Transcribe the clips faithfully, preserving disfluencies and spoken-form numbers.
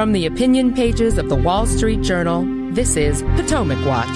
From the opinion pages of the Wall Street Journal, this is Potomac Watch.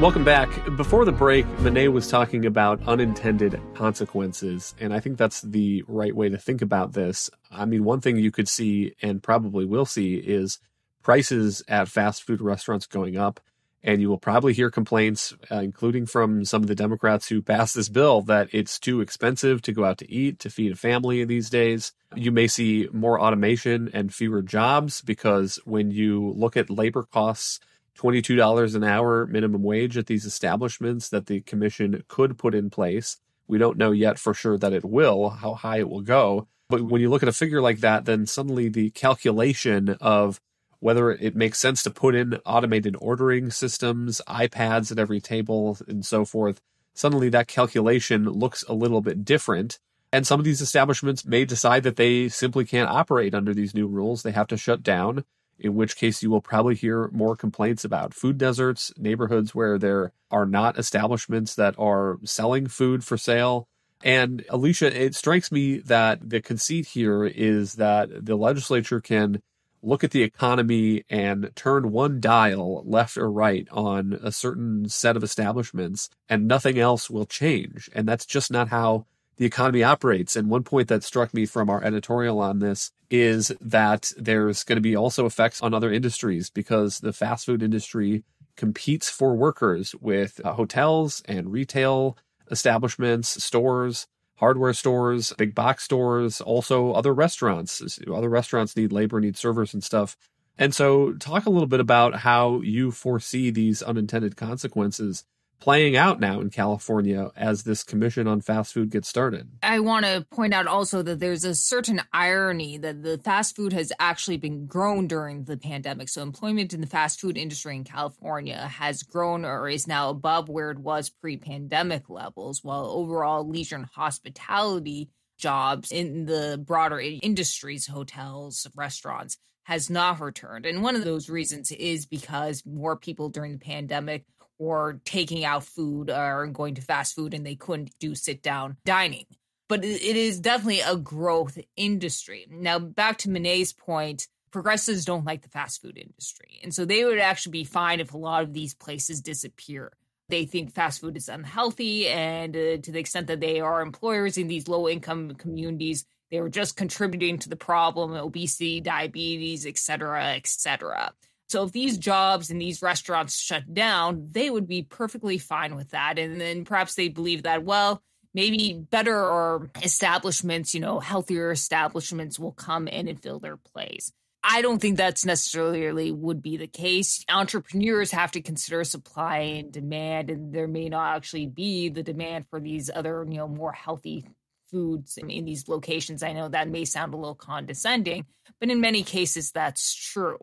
Welcome back. Before the break, Monet was talking about unintended consequences, and I think that's the right way to think about this. I mean, one thing you could see and probably will see is prices at fast food restaurants going up, and you will probably hear complaints, uh, including from some of the Democrats who passed this bill, that it's too expensive to go out to eat, to feed a family these days. You may see more automation and fewer jobs, because when you look at labor costs, twenty-two dollars an hour minimum wage at these establishments that the commission could put in place. We don't know yet for sure that it will, how high it will go. But when you look at a figure like that, then suddenly the calculation of whether it makes sense to put in automated ordering systems, iPads at every table, and so forth, suddenly that calculation looks a little bit different. And some of these establishments may decide that they simply can't operate under these new rules. They have to shut down, in which case you will probably hear more complaints about food deserts, neighborhoods where there are not establishments that are selling food for sale. And Alicia, it strikes me that the conceit here is that the legislature can look at the economy and turn one dial left or right on a certain set of establishments and nothing else will change. And that's just not how the economy operates. And one point that struck me from our editorial on this is that there's going to be also effects on other industries, because the fast food industry competes for workers with uh, hotels and retail establishments, stores, hardware stores, big box stores, also other restaurants. Other restaurants need labor, need servers and stuff. And so talk a little bit about how you foresee these unintended consequences playing out now in California as this commission on fast food gets started. I want to point out also that there's a certain irony that the fast food has actually been grown during the pandemic. So employment in the fast food industry in California has grown, or is now above where it was pre-pandemic levels, while overall leisure and hospitality jobs in the broader industries, hotels, restaurants, has not returned. And one of those reasons is because more people during the pandemic or taking out food or going to fast food, and they couldn't do sit-down dining. But it is definitely a growth industry. Now, back to Monet's point, progressives don't like the fast food industry. And so they would actually be fine if a lot of these places disappear. They think fast food is unhealthy, and uh, to the extent that they are employers in these low-income communities, they were just contributing to the problem, obesity, diabetes, et cetera, et cetera. So if these jobs and these restaurants shut down, they would be perfectly fine with that. And then perhaps they believe that, well, maybe better or establishments, you know, healthier establishments will come in and fill their place. I don't think that's necessarily would be the case. Entrepreneurs have to consider supply and demand, and there may not actually be the demand for these other, you know, more healthy foods in these locations. I know that may sound a little condescending, but in many cases, that's true.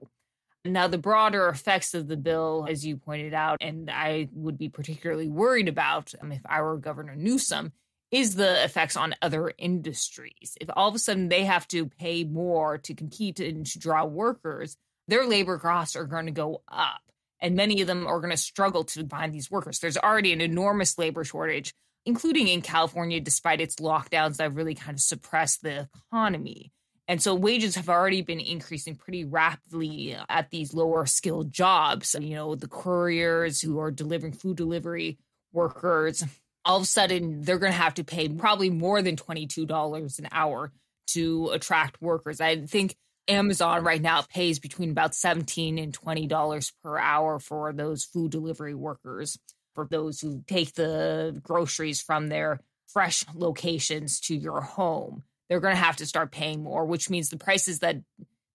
Now, the broader effects of the bill, as you pointed out, and I would be particularly worried about um, if I were Governor Newsom, is the effects on other industries. If all of a sudden they have to pay more to compete and to draw workers, their labor costs are going to go up, and many of them are going to struggle to find these workers. There's already an enormous labor shortage, including in California, despite its lockdowns that really kind of suppressed the economy. And so wages have already been increasing pretty rapidly at these lower skilled jobs. You know, the couriers who are delivering food delivery workers, all of a sudden they're going to have to pay probably more than twenty-two dollars an hour to attract workers. I think Amazon right now pays between about seventeen and twenty dollars per hour for those food delivery workers, for those who take the groceries from their fresh locations to your home. They're going to have to start paying more, which means the prices that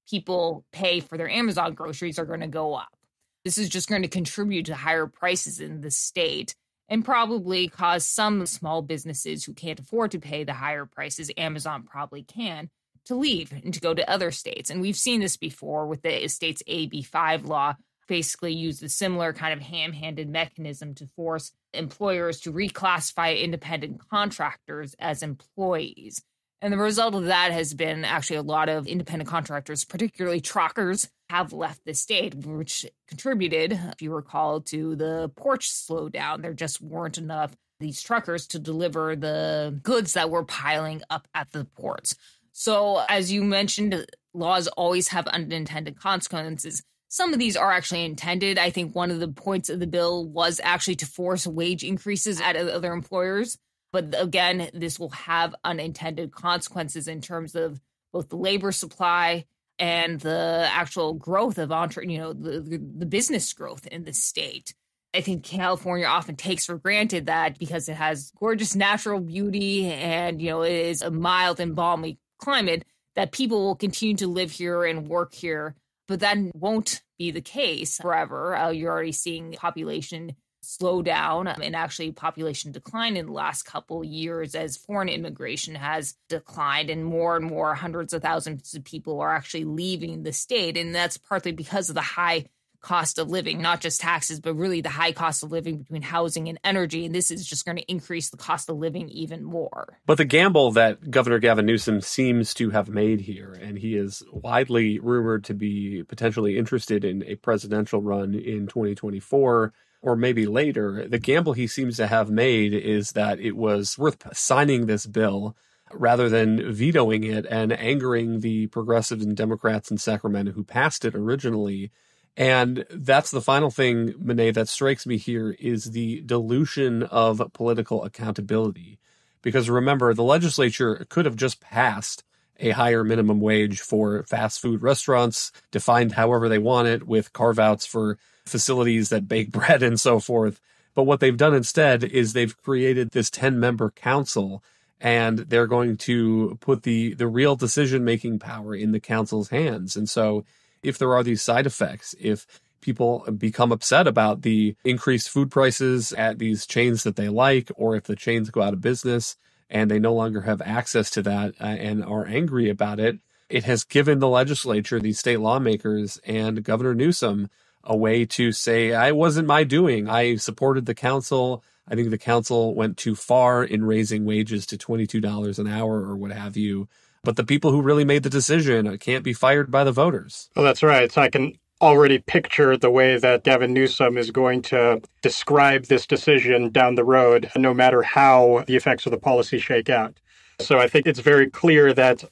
people pay for their Amazon groceries are going to go up. This is just going to contribute to higher prices in the state and probably cause some small businesses who can't afford to pay the higher prices Amazon probably can to leave and to go to other states. And we've seen this before with the state's A B five law, basically used a similar kind of ham-handed mechanism to force employers to reclassify independent contractors as employees. And the result of that has been actually a lot of independent contractors, particularly truckers, have left the state, which contributed, if you recall, to the port slowdown. There just weren't enough of these truckers to deliver the goods that were piling up at the ports. So as you mentioned, laws always have unintended consequences. Some of these are actually intended. I think one of the points of the bill was actually to force wage increases at other employers. But again, this will have unintended consequences in terms of both the labor supply and the actual growth of entre- you know, the, the, the business growth in the state. I think California often takes for granted that because it has gorgeous natural beauty and, you know, it is a mild and balmy climate, that people will continue to live here and work here. But that won't be the case forever. Uh, you're already seeing population slow down and actually population decline in the last couple of years as foreign immigration has declined and more and more hundreds of thousands of people are actually leaving the state. And that's partly because of the high cost of living, not just taxes, but really the high cost of living between housing and energy. And this is just going to increase the cost of living even more. But the gamble that Governor Gavin Newsom seems to have made here, and he is widely rumored to be potentially interested in a presidential run in twenty twenty-four or maybe later, the gamble he seems to have made is that it was worth signing this bill rather than vetoing it and angering the progressives and Democrats in Sacramento who passed it originally. And that's the final thing, Monet, that strikes me here is the dilution of political accountability. Because remember, the legislature could have just passed a higher minimum wage for fast food restaurants, defined however they want it, with carve-outs for facilities that bake bread and so forth. But what they've done instead is they've created this ten-member council, and they're going to put the, the real decision-making power in the council's hands. And so if there are these side effects, if people become upset about the increased food prices at these chains that they like, or if the chains go out of business and they no longer have access to that uh, and are angry about it, it has given the legislature, these state lawmakers, and Governor Newsom a way to say, I wasn't my doing. I supported the council. I think the council went too far in raising wages to twenty-two dollars an hour or what have you. But the people who really made the decision can't be fired by the voters. Well, that's right. So I can already picture the way that Gavin Newsom is going to describe this decision down the road, no matter how the effects of the policy shake out. So I think it's very clear that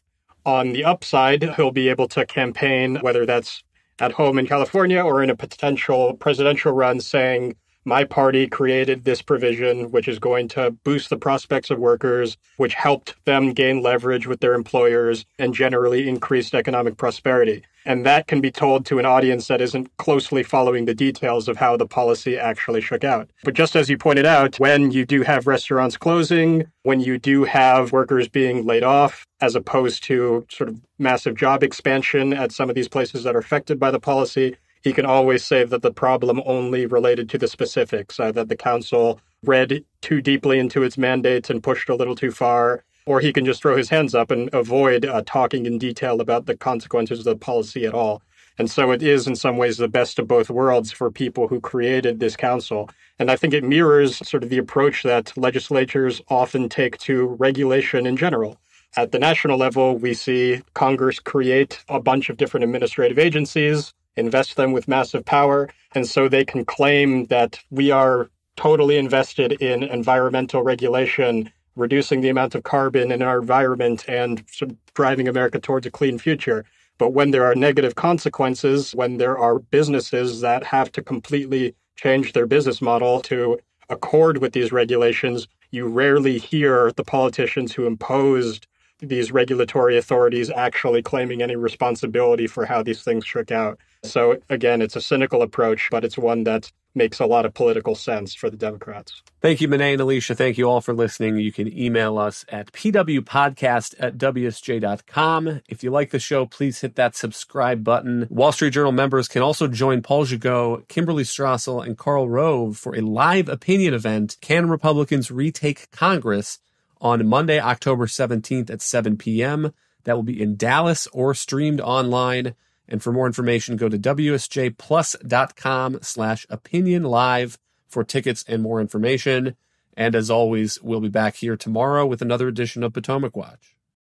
on the upside, he'll be able to campaign, whether that's at home in California or in a potential presidential run, saying, my party created this provision, which is going to boost the prospects of workers, which helped them gain leverage with their employers and generally increased economic prosperity. And that can be told to an audience that isn't closely following the details of how the policy actually shook out. But just as you pointed out, when you do have restaurants closing, when you do have workers being laid off, as opposed to sort of massive job expansion at some of these places that are affected by the policy, he can always say that the problem only related to the specifics, uh, that the council read too deeply into its mandates and pushed a little too far, or he can just throw his hands up and avoid uh, talking in detail about the consequences of the policy at all. And so it is in some ways the best of both worlds for people who created this council. And I think it mirrors sort of the approach that legislatures often take to regulation in general. At the national level, we see Congress create a bunch of different administrative agencies, invest them with massive power, and so they can claim that we are totally invested in environmental regulation, reducing the amount of carbon in our environment and sort of driving America towards a clean future. But when there are negative consequences, when there are businesses that have to completely change their business model to accord with these regulations, you rarely hear the politicians who imposed these regulatory authorities actually claiming any responsibility for how these things shook out. So again, it's a cynical approach, but it's one that makes a lot of political sense for the Democrats. Thank you, Monet and Alicia. Thank you all for listening. You can email us at p w podcast at w s j dot com. If you like the show, please hit that subscribe button. Wall Street Journal members can also join Paul Gigot, Kimberly Strassel, and Carl Rove for a live opinion event, Can Republicans Retake Congress?, on Monday, October seventeenth at seven p.m. That will be in Dallas or streamed online. And for more information, go to w s j plus dot com slash opinion live for tickets and more information. And as always, we'll be back here tomorrow with another edition of Potomac Watch.